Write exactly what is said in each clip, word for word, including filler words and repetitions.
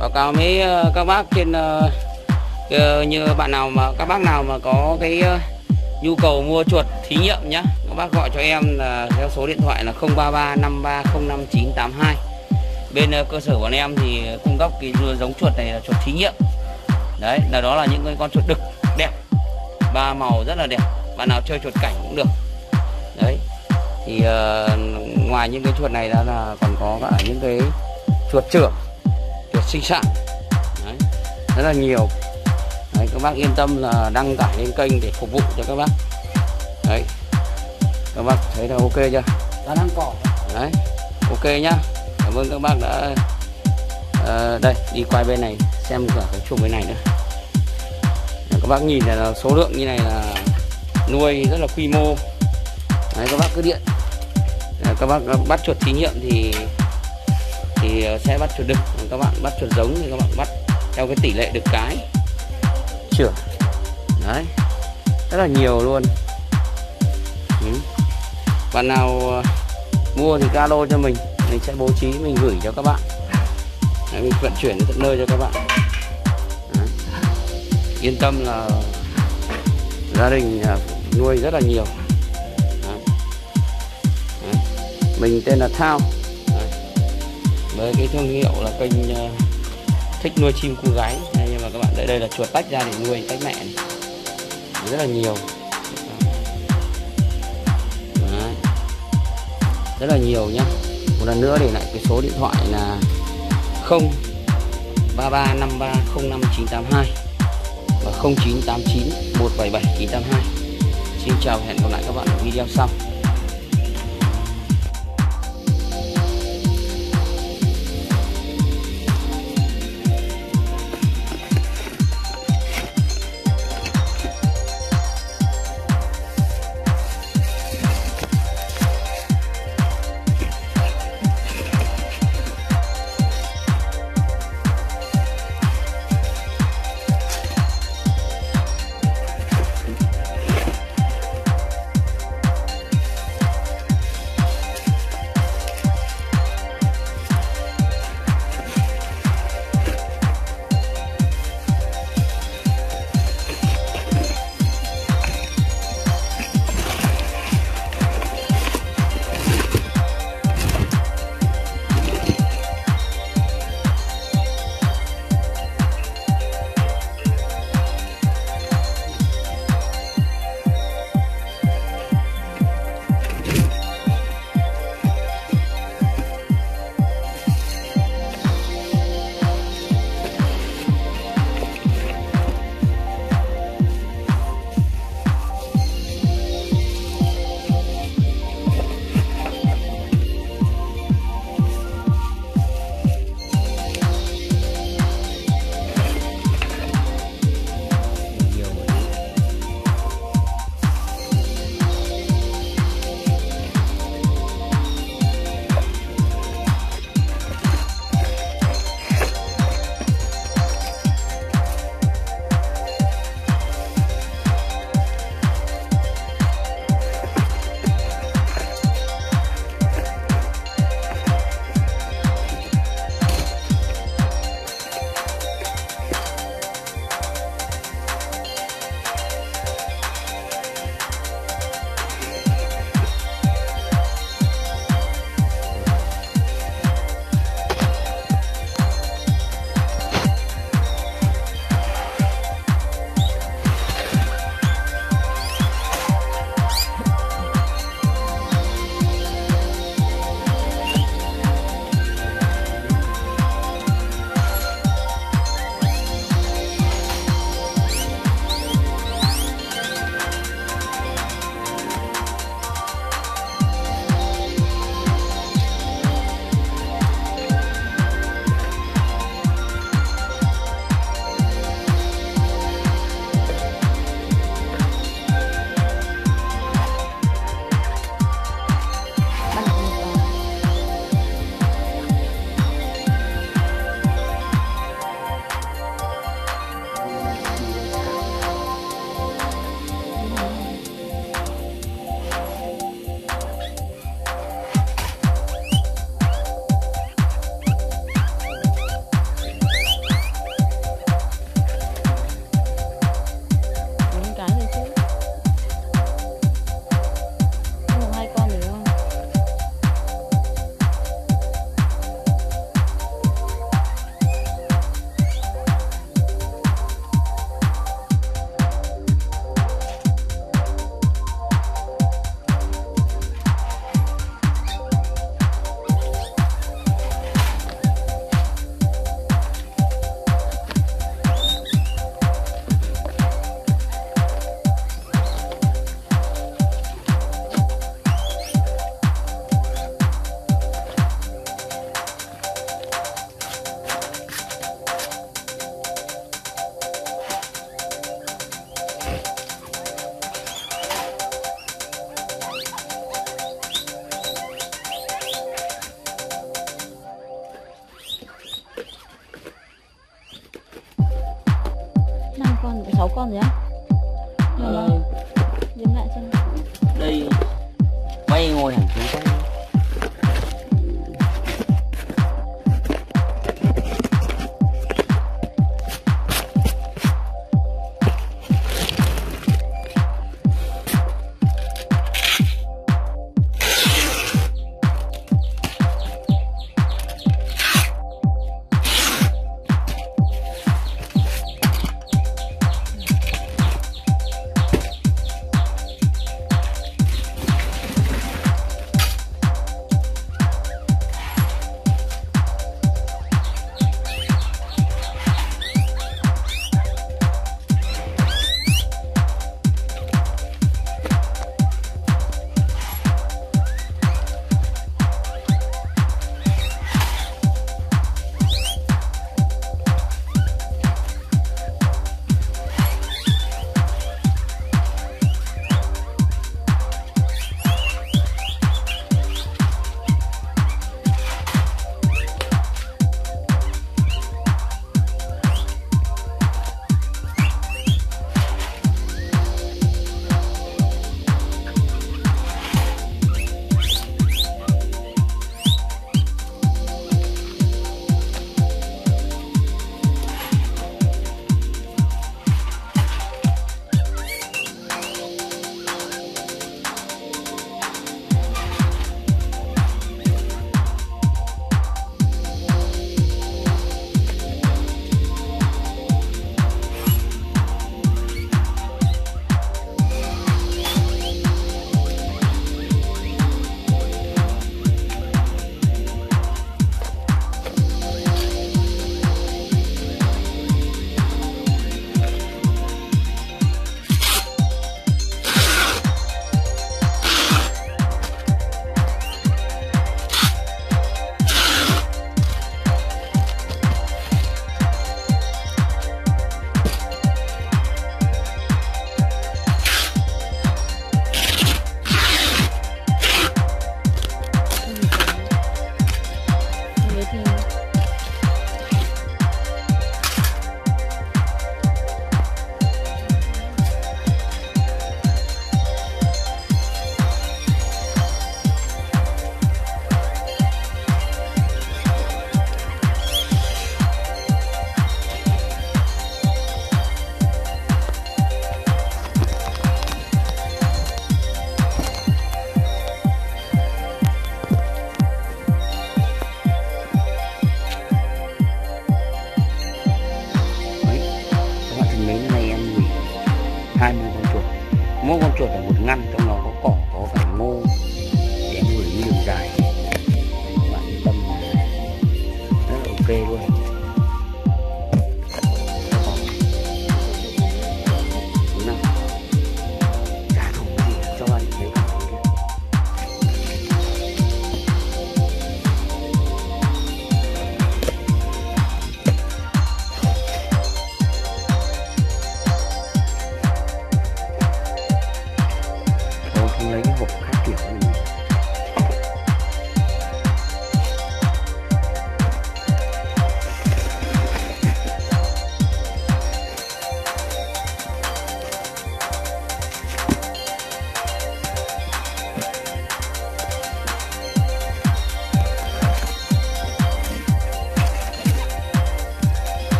báo cáo mấy các bác trên uh, như bạn nào mà các bác nào mà có cái uh, nhu cầu mua chuột thí nghiệm nhá, các bác gọi cho em là theo số điện thoại là không ba ba năm ba không năm chín tám hai. Bên uh, cơ sở bọn em thì cung cấp cái giống chuột này là chuột thí nghiệm đấy, là đó là những cái con chuột đực đẹp, ba màu rất là đẹp, bạn nào chơi chuột cảnh cũng được đấy. Thì uh, ngoài những cái chuột này ra là còn có cả những cái chuột trưởng, chuột sinh sản đấy, rất là nhiều đấy. Các bác yên tâm là đăng tải lên kênh để phục vụ cho các bác đấy. Các bác thấy là ok chưa? Đã đang cỏ đấy, ok nhá. Cảm ơn các bác đã uh, đây đi quay bên này xem cả cái chuồng bên này nữa. Các bác nhìn là số lượng như này là nuôi rất là quy mô đấy, các bác cứ điện. Các bác bắt chuột thí nghiệm thì thì sẽ bắt chuột đực, các bạn bắt chuột giống thì các bạn bắt theo cái tỷ lệ đực cái chữa đấy, rất là nhiều luôn. Ừ. Bạn nào mua thì alo cho mình, mình sẽ bố trí mình gửi cho các bạn đấy, mình vận chuyển đến tận nơi cho các bạn. Yên tâm là gia đình nuôi rất là nhiều. Đấy. Đấy. Mình tên là Thao. Đấy. Với cái thương hiệu là kênh uh, thích nuôi chim cu gái. Đấy, nhưng mà các bạn đây đây là chuột tách ra để nuôi tách mẹ này. Đấy, rất là nhiều. Đấy. Rất là nhiều nhá. Một lần nữa để lại cái số điện thoại là không ba ba năm ba không năm chín tám hai. không chín tám chín một bảy bảy chín tám hai. Xin chào, hẹn gặp lại các bạn ở video sau. con, sáu con rồi á. Ờ. Dừng lại xem. Đây quay ngồi hẳn xuống con.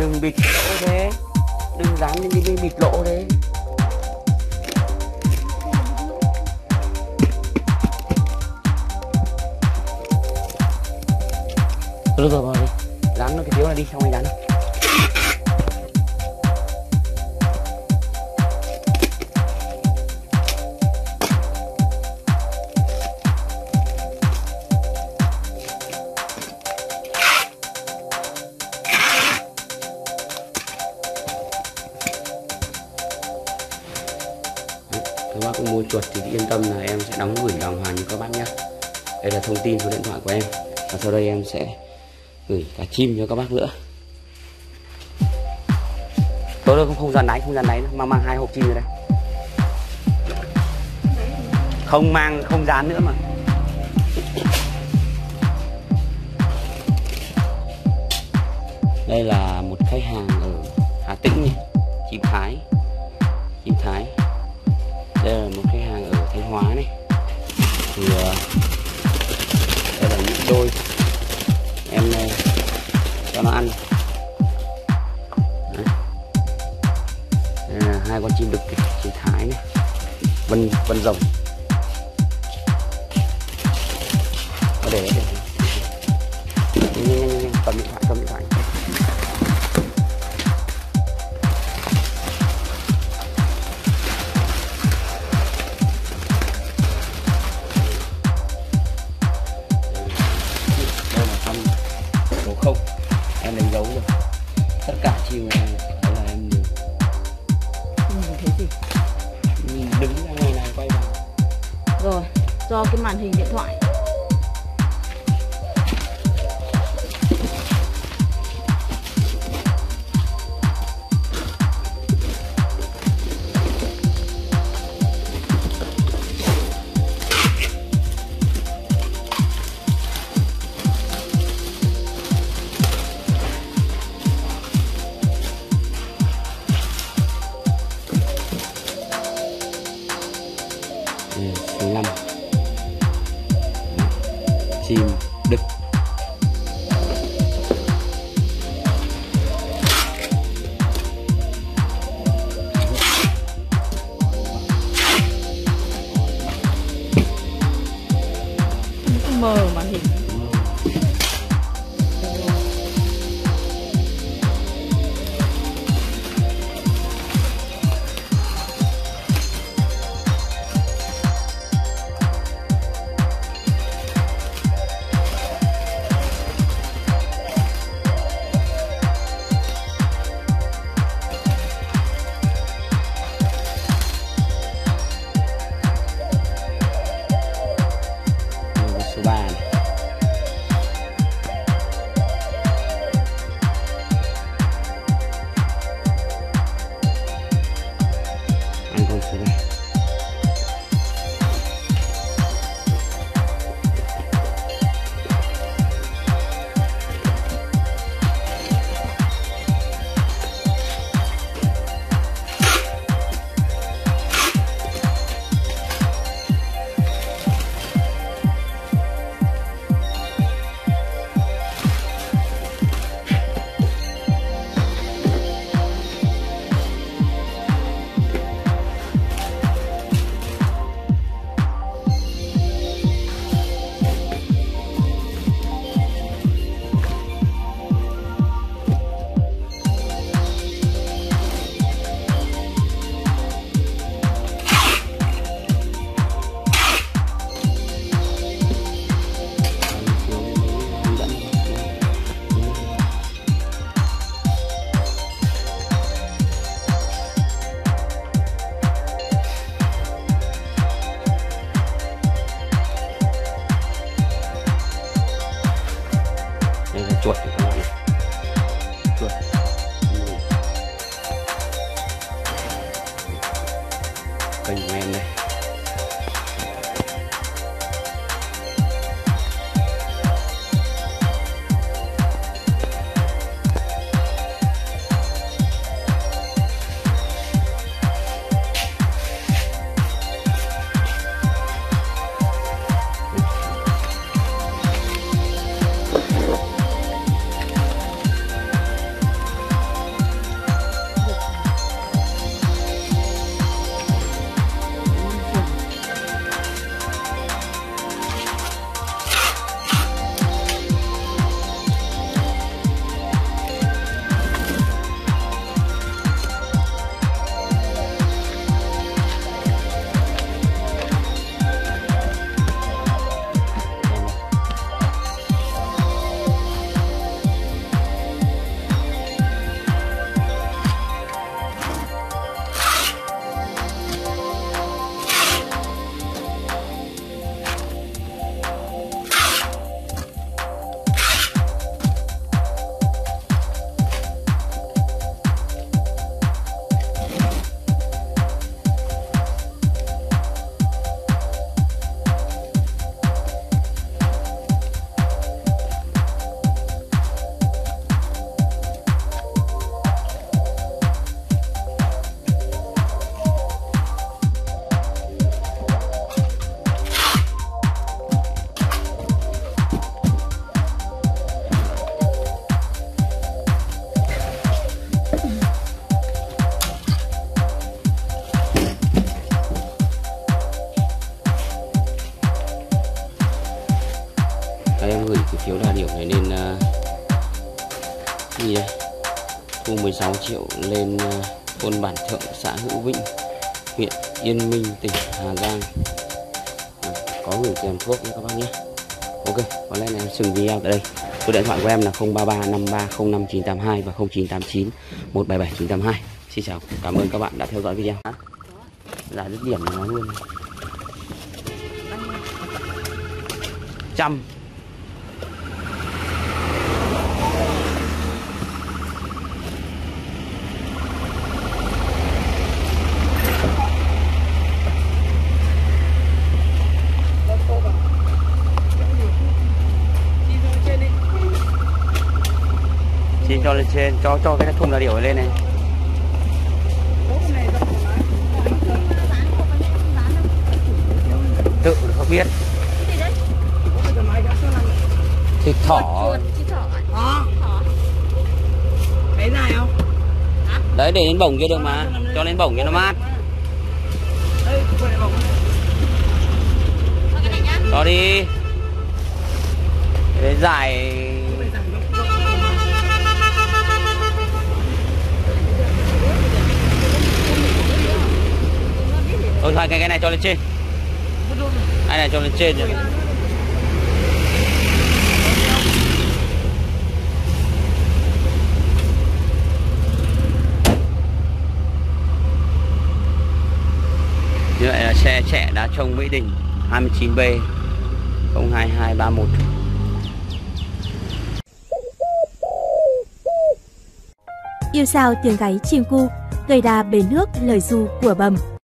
Đừng bịt lỗ thế. Đừng dán lên cái bịt lỗ thế. Được rồi, vào đi. Dán nó cái phiếu này đi, xong rồi dán nó. Các bác cũng mua chuột thì yên tâm là em sẽ đóng gửi đàng hoàng như các bác nhé. Đây là thông tin số điện thoại của em. Và sau đây em sẽ gửi cả chim cho các bác nữa. Tối đâu không, không dàn đáy, không dàn đáy nữa. Mang mang hai hộp chim rồi đây. Không mang, không dán nữa mà. Đây là một khách hàng ở Hà Tĩnh nhé. Chim Thái. Chim Thái. Đây là một cái hàng ở Thanh Hóa này. Thì uh, đây là những đôi em uh, cho nó ăn. Đấy. Đây là hai con chim đực chim Thái này, vân vân rồng. Có để để cầm điện thoại cầm điện thoại. Rồi, do cái màn hình điện thoại. Năm chim đực. Mờ màn hình. Chuột thì các bạn này. Chuột. Ừ. Kênh của em đây. thiếu đà điểu này lên uh, gì đây, thu mười sáu triệu lên uh, thôn Bản Thượng, xã Hữu Vĩnh, huyện Yên Minh, tỉnh Hà Giang. À, có người kèm thuốc nha các bác nhé. Ok, có lẽ là em dừng video tại đây. Số điện thoại của em là không ba ba năm ba không năm chín tám hai và không chín tám chín một bảy bảy chín tám hai. Xin chào, cảm ơn các bạn đã theo dõi video. Giá dứt điểm nó luôn trăm. Xin cho lên trên, cho cho cái thùng đà điểu này lên này. Tự không biết. Thịt thỏ. Đấy dài không? Đấy để lên bổng kia được mà, cho lên bổng cho nó mát. Cho đi. Đấy dài. Thôi thôi cái cái này cho lên trên. Cái này cho lên trên rồi. Như vậy là xe trẻ đá trông Mỹ Đình hai chín B không hai hai ba một. Yêu sao tiếng gáy chim cu, gầy đà bến nước lời ru của bầm.